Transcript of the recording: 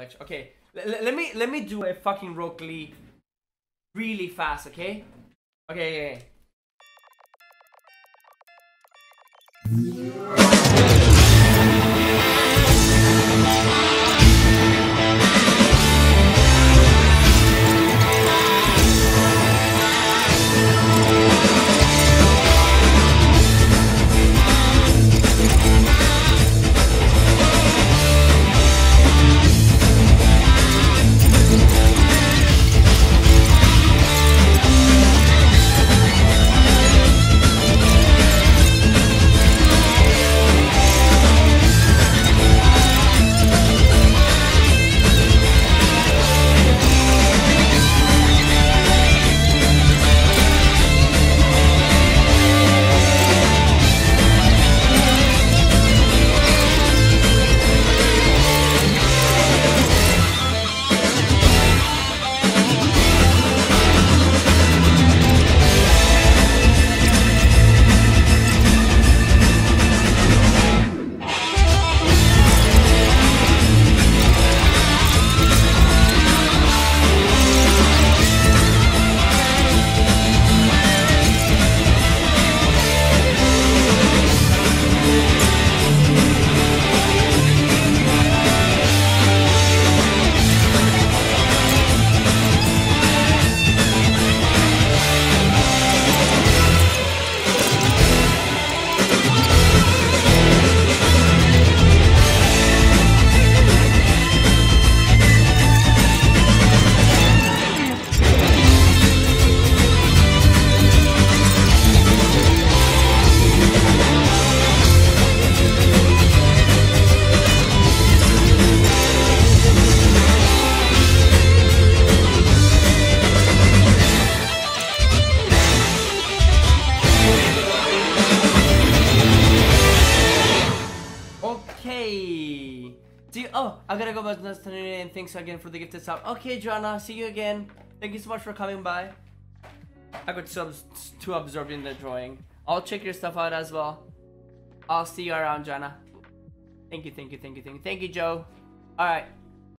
lecture. Okay, let me do a fucking Rock Lee really fast, okay? Okay, I gotta go back to the internet, and thanks again for the gifted sub. Okay, Joanna, see you again. Thank you so much for coming by. I got subs too absorbed in the drawing. I'll check your stuff out as well. I'll see you around, Joanna. Thank you, thank you, thank you, thank you, Joe. All right.